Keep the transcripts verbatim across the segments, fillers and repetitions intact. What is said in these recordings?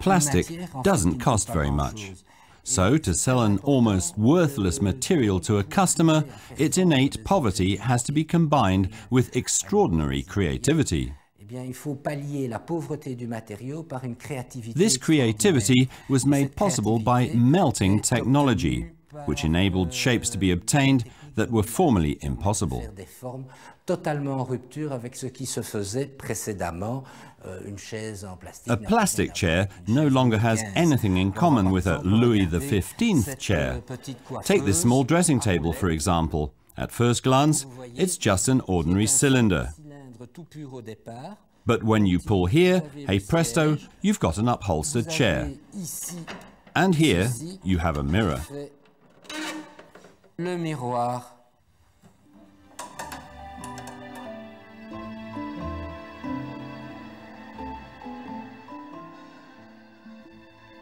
Plastic doesn't cost very much, so to sell an almost worthless material to a customer, its innate poverty has to be combined with extraordinary creativity. This creativity was made possible by melting technology, which enabled shapes to be obtained that were formerly impossible. A plastic chair no longer has anything in common with a Louis the fifteenth chair. Take this small dressing table, for example. At first glance, it's just an ordinary cylinder. But when you pull here, hey presto, you've got an upholstered chair. And here, you have a mirror. Le miroir.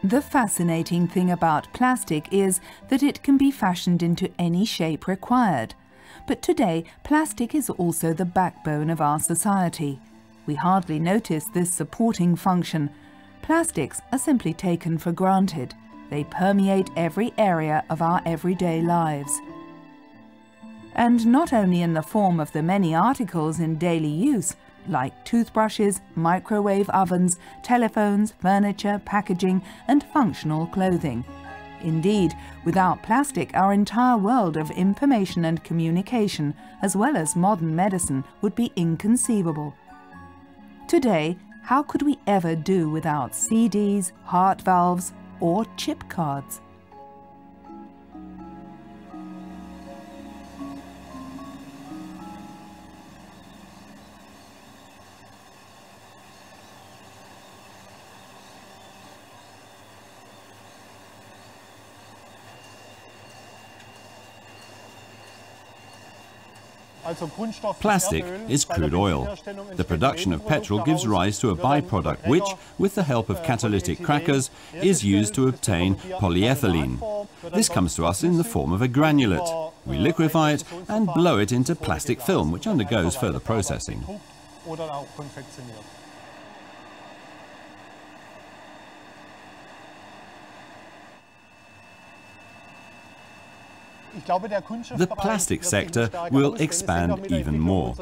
The fascinating thing about plastic is that it can be fashioned into any shape required. But today, plastic is also the backbone of our society. We hardly notice this supporting function. Plastics are simply taken for granted. They permeate every area of our everyday lives. And not only in the form of the many articles in daily use, like toothbrushes, microwave ovens, telephones, furniture, packaging, and functional clothing. Indeed, without plastic, our entire world of information and communication, as well as modern medicine, would be inconceivable. Today, how could we ever do without C Ds, heart valves, or chip cards? Plastic is crude oil. The production of petrol gives rise to a byproduct which, with the help of catalytic crackers, is used to obtain polyethylene. This comes to us in the form of a granulate. We liquefy it and blow it into plastic film, which undergoes further processing. The plastic sector will expand even more.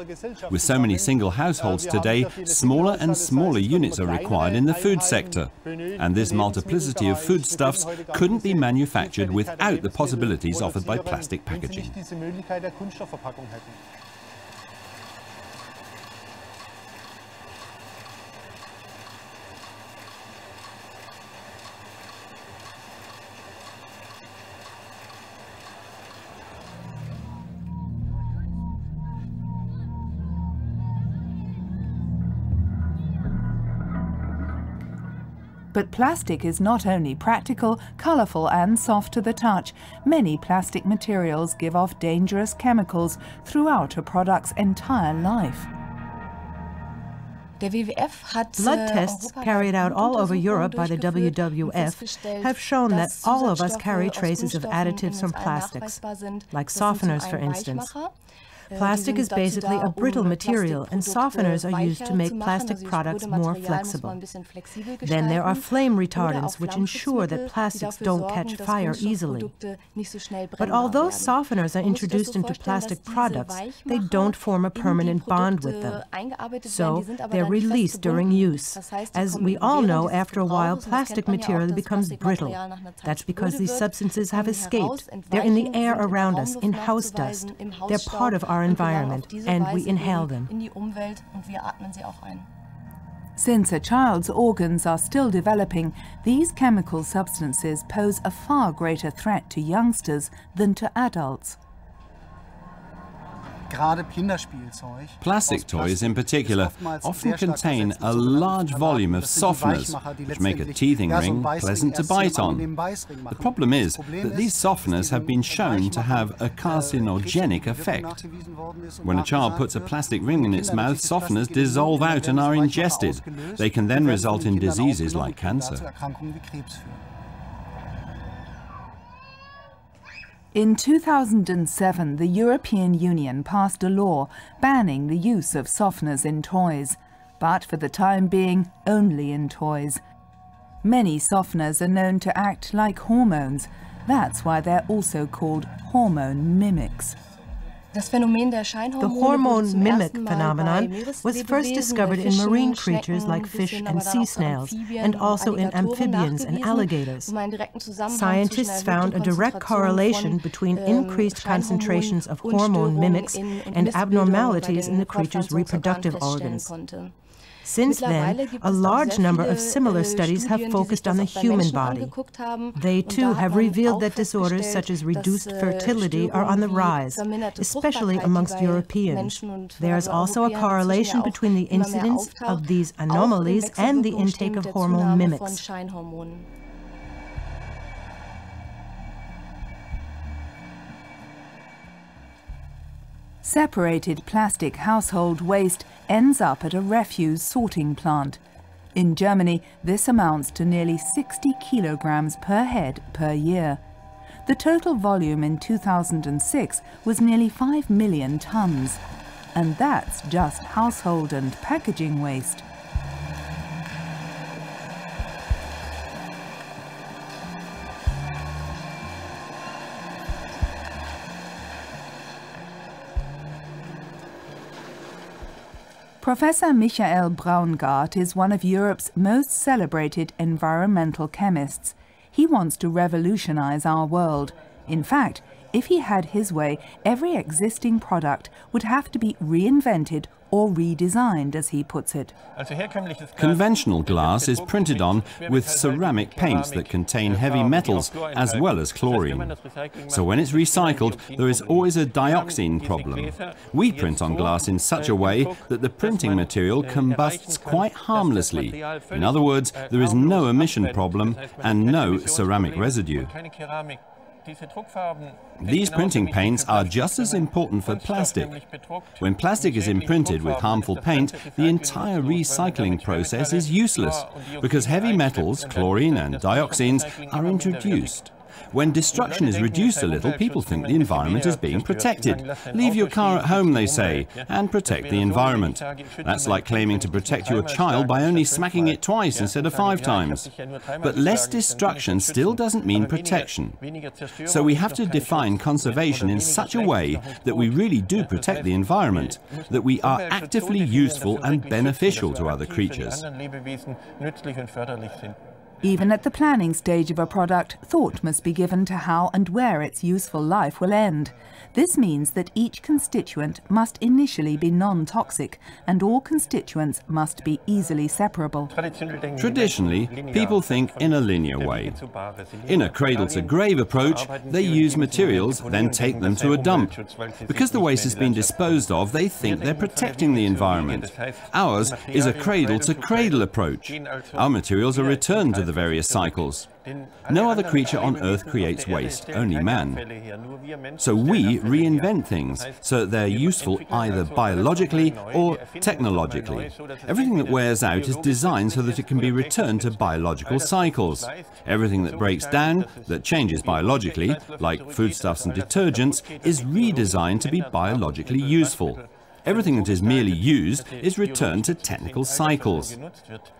With so many single households today, smaller and smaller units are required in the food sector. And this multiplicity of foodstuffs couldn't be manufactured without the possibilities offered by plastic packaging. But plastic is not only practical, colourful and soft to the touch. Many plastic materials give off dangerous chemicals throughout a product's entire life. Blood tests carried out all over Europe by the W W F have shown that all of us carry traces of additives from plastics, like softeners, for instance. Plastic is basically a brittle material, and softeners are used to make plastic products more flexible. Then there are flame retardants, which ensure that plastics don't catch fire easily. But although softeners are introduced into plastic products, they don't form a permanent bond with them. So they're released during use. As we all know, after a while, plastic material becomes brittle. That's because these substances have escaped. They're in the air around us, in house dust. They're part of our environment, and we inhale them. Since a child's organs are still developing, these chemical substances pose a far greater threat to youngsters than to adults. Plastic toys in particular often contain a large volume of softeners, which make a teething ring pleasant to bite on. The problem is that these softeners have been shown to have a carcinogenic effect. When a child puts a plastic ring in its mouth, softeners dissolve out and are ingested. They can then result in diseases like cancer. In two thousand seven, the European Union passed a law banning the use of softeners in toys, but for the time being, only in toys. Many softeners are known to act like hormones. That's why they're also called hormone mimics. The hormone mimic phenomenon was first discovered in marine creatures like fish and sea snails, and also in amphibians and alligators. Scientists found a direct correlation between increased concentrations of hormone mimics and abnormalities in the creature's reproductive organs. Since then, a large number of similar studies have focused on the human body. They too have revealed that disorders such as reduced fertility are on the rise, especially amongst Europeans. There is also a correlation between the incidence of these anomalies and the intake of hormone mimics. Separated plastic household waste ends up at a refuse sorting plant. In Germany, this amounts to nearly sixty kilograms per head per year. The total volume in two thousand six was nearly five million tons. And that's just household and packaging waste. Professor Michael Braungart is one of Europe's most celebrated environmental chemists. He wants to revolutionize our world. In fact, if he had his way, every existing product would have to be reinvented or redesigned, as he puts it. Conventional glass is printed on with ceramic paints that contain heavy metals as well as chlorine. So when it's recycled, there is always a dioxin problem. We print on glass in such a way that the printing material combusts quite harmlessly. In other words, there is no emission problem and no ceramic residue. These printing paints are just as important for plastic. When plastic is imprinted with harmful paint, the entire recycling process is useless, because heavy metals, chlorine and dioxins, are introduced. When destruction is reduced a little, people think the environment is being protected. Leave your car at home, they say, and protect the environment. That's like claiming to protect your child by only smacking it twice instead of five times. But less destruction still doesn't mean protection. So we have to define conservation in such a way that we really do protect the environment, that we are actively useful and beneficial to other creatures. Even at the planning stage of a product, thought must be given to how and where its useful life will end. This means that each constituent must initially be non-toxic, and all constituents must be easily separable. Traditionally, people think in a linear way. In a cradle-to-grave approach, they use materials, then take them to a dump. Because the waste has been disposed of, they think they're protecting the environment. Ours is a cradle-to-cradle approach. Our materials are returned to the various cycles. No other creature on Earth creates waste, only man. So we reinvent things so that they're useful either biologically or technologically. Everything that wears out is designed so that it can be returned to biological cycles. Everything that breaks down, that changes biologically, like foodstuffs and detergents, is redesigned to be biologically useful. Everything that is merely used is returned to technical cycles.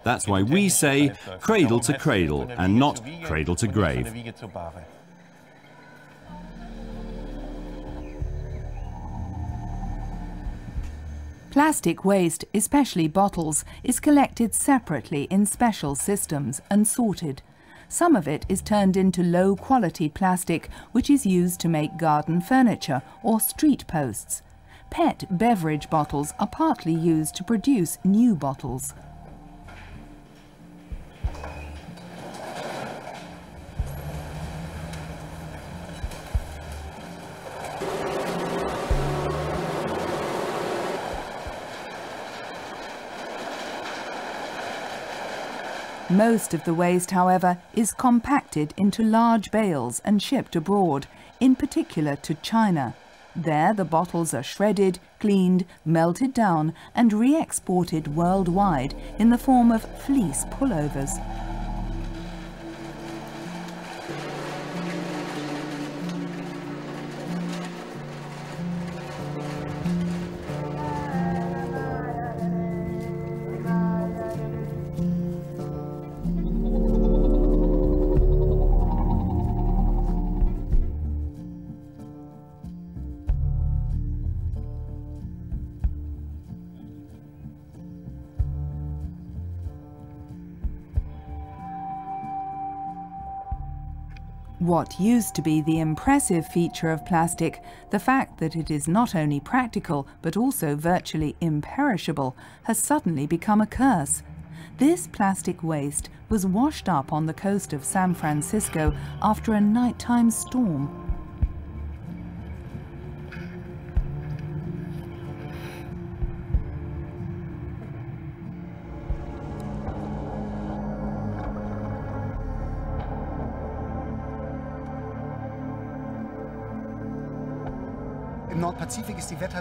That's why we say cradle to cradle and not cradle to grave. Plastic waste, especially bottles, is collected separately in special systems and sorted. Some of it is turned into low-quality plastic, which is used to make garden furniture or street posts. Pet beverage bottles are partly used to produce new bottles. Most of the waste, however, is compacted into large bales and shipped abroad, in particular to China. There the bottles are shredded, cleaned, melted down and re-exported worldwide in the form of fleece pullovers. What used to be the impressive feature of plastic, the fact that it is not only practical but also virtually imperishable, has suddenly become a curse. This plastic waste was washed up on the coast of San Francisco after a nighttime storm.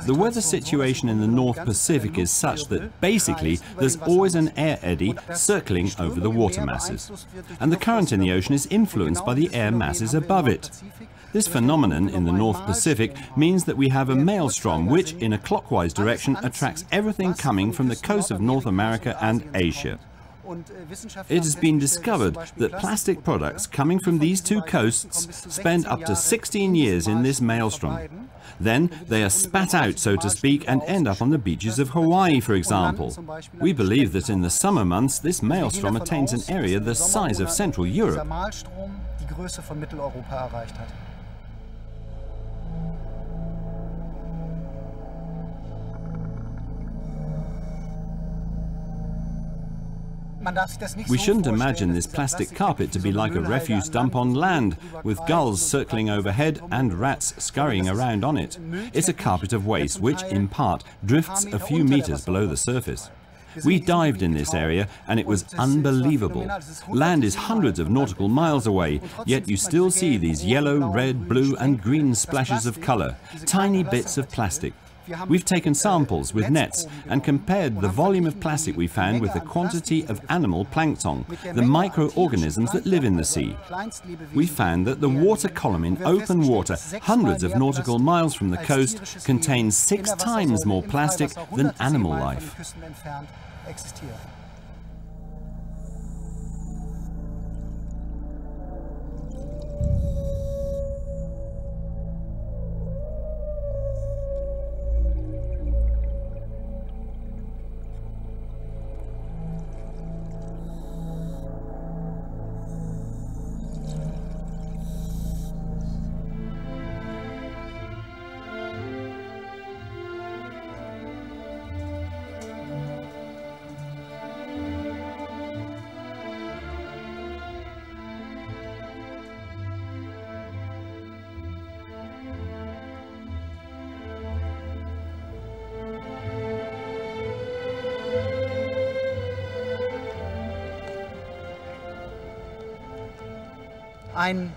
The weather situation in the North Pacific is such that, basically, there's always an air eddy circling over the water masses. And the current in the ocean is influenced by the air masses above it. This phenomenon in the North Pacific means that we have a maelstrom which, in a clockwise direction, attracts everything coming from the coast of North America and Asia. It has been discovered that plastic products coming from these two coasts spend up to sixteen years in this maelstrom. Then they are spat out, so to speak, and end up on the beaches of Hawaii, for example. We believe that in the summer months this maelstrom attains an area the size of Central Europe. We shouldn't imagine this plastic carpet to be like a refuse dump on land, with gulls circling overhead and rats scurrying around on it. It's a carpet of waste which, in part, drifts a few meters below the surface. We dived in this area and it was unbelievable. Land is hundreds of nautical miles away, yet you still see these yellow, red, blue and green splashes of color, tiny bits of plastic. We've taken samples with nets and compared the volume of plastic we found with the quantity of animal plankton, the microorganisms that live in the sea. We found that the water column in open water, hundreds of nautical miles from the coast, contains six times more plastic than animal life.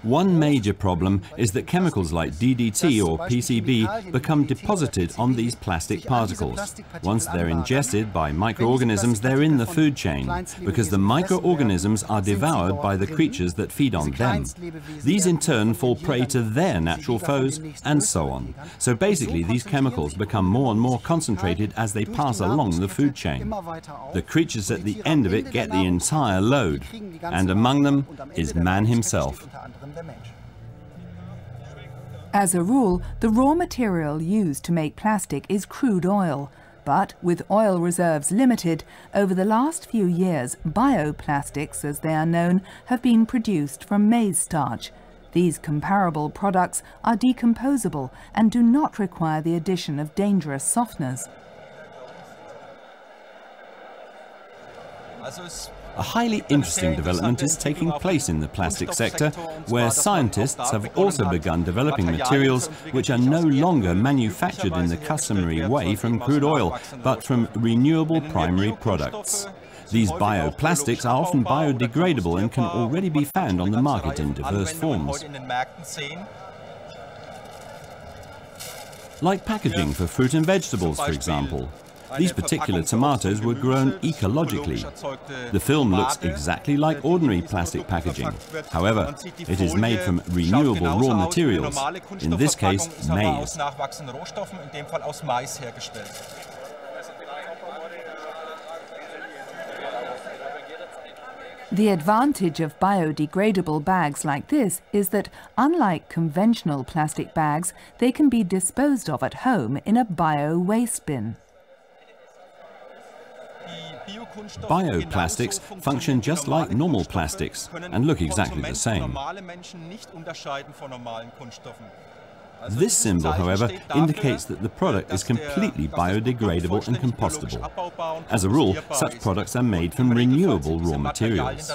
One major problem is that chemicals like D D T or P C B become deposited on these plastic particles. Once they're ingested by microorganisms, they're in the food chain, because the microorganisms are devoured by the creatures that feed on them. These in turn fall prey to their natural foes, and so on. So basically these chemicals become more and more concentrated as they pass along the food chain. The creatures at the end of it get the entire load, and among them is man himself. As a rule, the raw material used to make plastic is crude oil, but with oil reserves limited, over the last few years bioplastics, as they are known, have been produced from maize starch. These comparable products are decomposable and do not require the addition of dangerous softeners. A highly interesting development is taking place in the plastic sector, where scientists have also begun developing materials which are no longer manufactured in the customary way from crude oil, but from renewable primary products. These bioplastics are often biodegradable and can already be found on the market in diverse forms. Like packaging for fruit and vegetables, for example. These particular tomatoes were grown ecologically. The film looks exactly like ordinary plastic packaging. However, it is made from renewable raw materials, in this case, maize. The advantage of biodegradable bags like this is that, unlike conventional plastic bags, they can be disposed of at home in a bio-waste bin. Bioplastics function just like normal plastics and look exactly the same. This symbol, however, indicates that the product is completely biodegradable and compostable. As a rule, such products are made from renewable raw materials.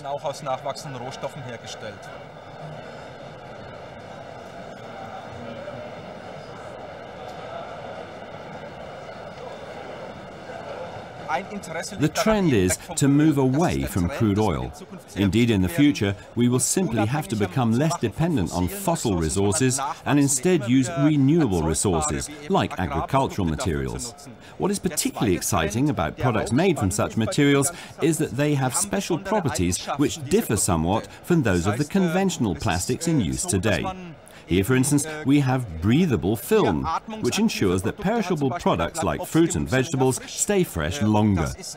The trend is to move away from crude oil. Indeed, in the future, we will simply have to become less dependent on fossil resources and instead use renewable resources, like agricultural materials. What is particularly exciting about products made from such materials is that they have special properties which differ somewhat from those of the conventional plastics in use today. Here, for instance, we have breathable film, which ensures that perishable products like fruit and vegetables stay fresh longer. So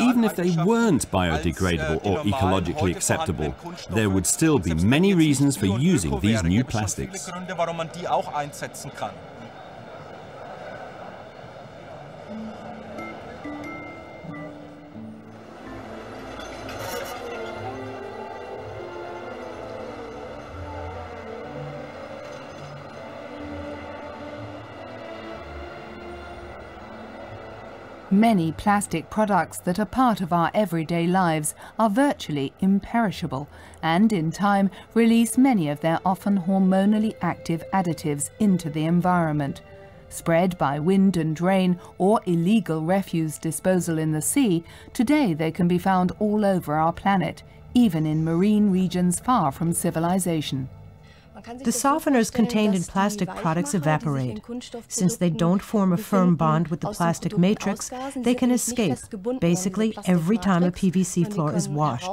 even if they weren't biodegradable or ecologically acceptable, there would still be many reasons for using these new plastics. Many plastic products that are part of our everyday lives are virtually imperishable and, in time, release many of their often hormonally active additives into the environment. Spread by wind and rain or illegal refuse disposal in the sea, today they can be found all over our planet, even in marine regions far from civilization. The softeners contained in plastic products evaporate. Since they don't form a firm bond with the plastic matrix, they can escape, basically every time a P V C floor is washed.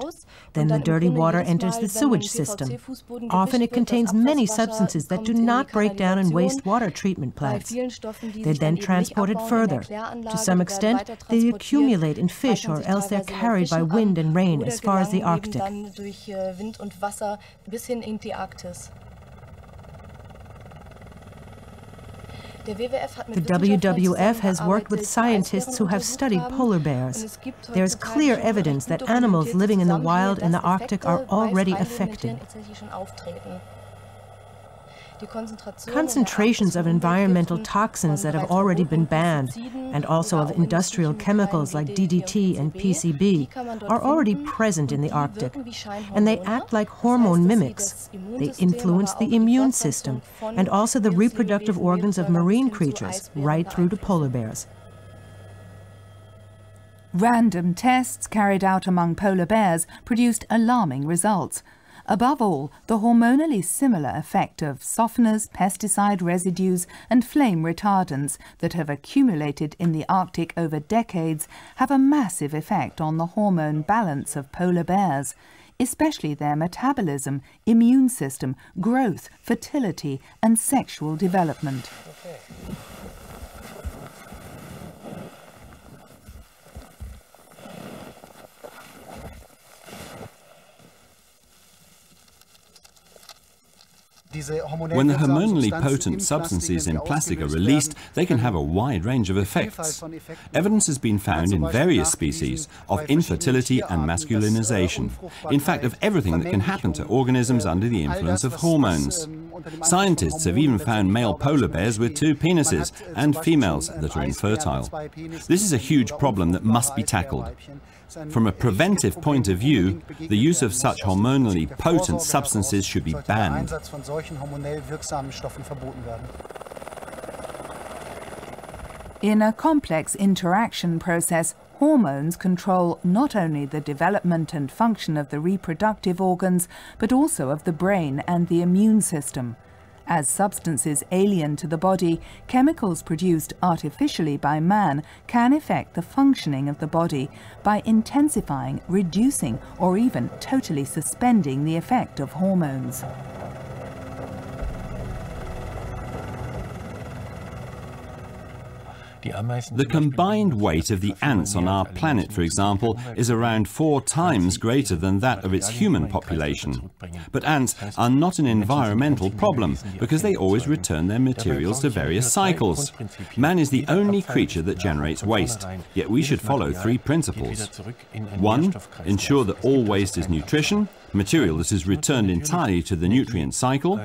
Then the dirty water enters the sewage system. Often it contains many substances that do not break down in wastewater treatment plants. They're then transported further. To some extent, they accumulate in fish or else they're carried by wind and rain as far as the Arctic. The W W F has worked with scientists who have studied polar bears. There is clear evidence that animals living in the wild and the Arctic are already affected. Concentrations of environmental toxins that have already been banned, and also of industrial chemicals like D D T and P C B, are already present in the Arctic, and they act like hormone mimics. They influence the immune system, and also the reproductive organs of marine creatures, right through to polar bears. Random tests carried out among polar bears produced alarming results. Above all, the hormonally similar effect of softeners, pesticide residues and flame retardants that have accumulated in the Arctic over decades have a massive effect on the hormone balance of polar bears, especially their metabolism, immune system, growth, fertility and sexual development. Okay. When the hormonally potent substances in plastic are released, they can have a wide range of effects. Evidence has been found in various species of infertility and masculinization, in fact of everything that can happen to organisms under the influence of hormones. Scientists have even found male polar bears with two penises and females that are infertile. This is a huge problem that must be tackled. From a preventive point of view, the use of such hormonally potent substances should be banned. In a complex interaction process, hormones control not only the development and function of the reproductive organs, but also of the brain and the immune system. As substances alien to the body, chemicals produced artificially by man can affect the functioning of the body by intensifying, reducing, or even totally suspending the effect of hormones. The combined weight of the ants on our planet, for example, is around four times greater than that of its human population. But ants are not an environmental problem, because they always return their materials to various cycles. Man is the only creature that generates waste, yet we should follow three principles. One, ensure that all waste is nutrition, material that is returned entirely to the nutrient cycle.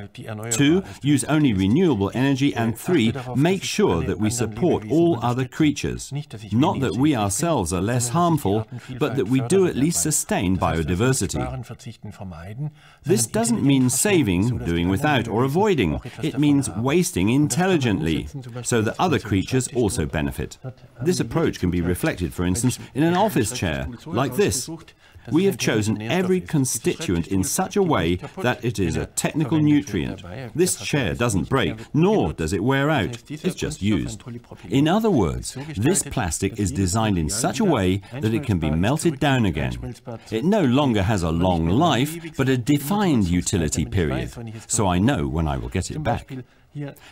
Two, use only renewable energy. And three, make sure that we support all other creatures. Not that we ourselves are less harmful, but that we do at least sustain biodiversity. This doesn't mean saving, doing without, or avoiding. It means wasting intelligently, so that other creatures also benefit. This approach can be reflected, for instance, in an office chair, like this. We have chosen every constituent in such a way that it is a technical nutrient. This chair doesn't break, nor does it wear out. It's just used. In other words, this plastic is designed in such a way that it can be melted down again. It no longer has a long life, but a defined utility period, so I know when I will get it back.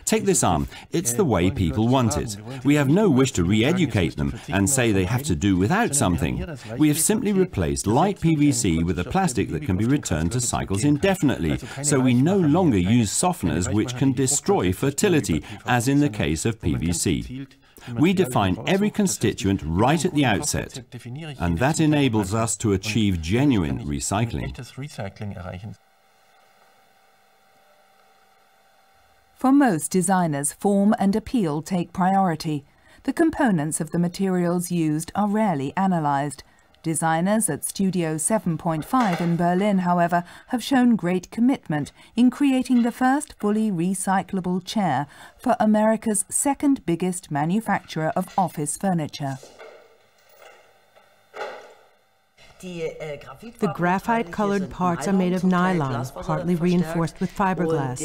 Take this arm. It's the way people want it. We have no wish to re-educate them and say they have to do without something. We have simply replaced light P V C with a plastic that can be returned to cycles indefinitely, so we no longer use softeners which can destroy fertility, as in the case of P V C. We define every constituent right at the outset, and that enables us to achieve genuine recycling. For most designers, form and appeal take priority. The components of the materials used are rarely analysed. Designers at Studio seven point five in Berlin, however, have shown great commitment in creating the first fully recyclable chair for America's second biggest manufacturer of office furniture. The graphite-colored parts are made of nylon, partly reinforced with fiberglass.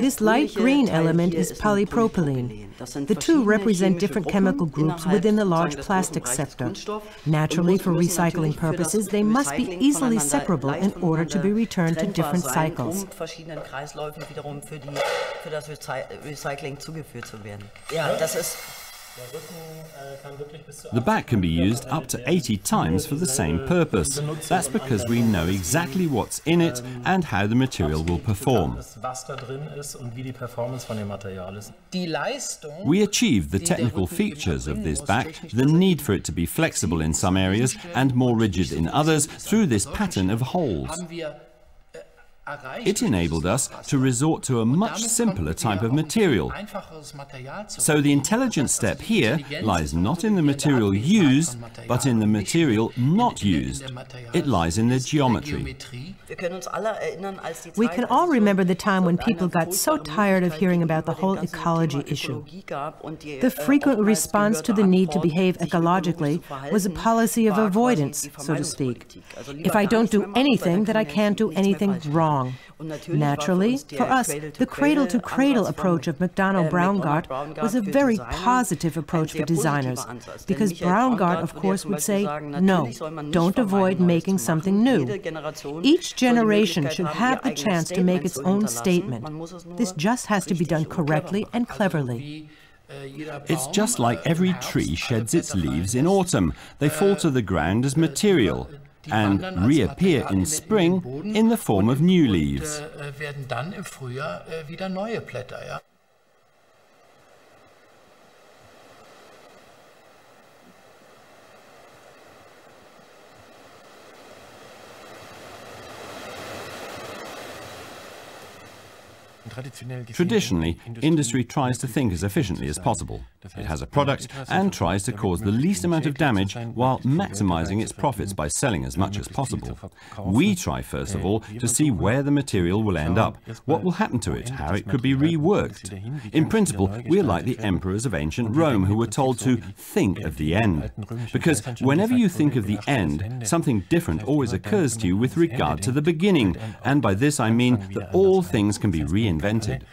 This light green element is polypropylene. The two represent different chemical groups within the large plastic sector. Naturally, for recycling purposes, they must be easily separable in order to be returned to different cycles. The back can be used up to eighty times for the same purpose. That's because we know exactly what's in it and how the material will perform. We achieved the technical features of this back, the need for it to be flexible in some areas and more rigid in others, through this pattern of holes. It enabled us to resort to a much simpler type of material. So the intelligent step here lies not in the material used, but in the material not used. It lies in the geometry. We can all remember the time when people got so tired of hearing about the whole ecology issue. The frequent response to the need to behave ecologically was a policy of avoidance, so to speak. If I don't do anything, then I can't do anything wrong. Naturally, for us, the cradle-to-cradle approach of McDonough Braungart was a very positive approach for designers, because Braungart, of course, would say, no, don't avoid making something new. Each generation should have the chance to make its own statement. This just has to be done correctly and cleverly. It's just like every tree sheds its leaves in autumn. They fall to the ground as material and reappear in spring in the form of new leaves. Traditionally, industry tries to think as efficiently as possible. It has a product and tries to cause the least amount of damage while maximizing its profits by selling as much as possible. We try first of all to see where the material will end up, what will happen to it, how it could be reworked. In principle, we are like the emperors of ancient Rome who were told to think of the end. Because whenever you think of the end, something different always occurs to you with regard to the beginning, and by this I mean that all things can be reinvented.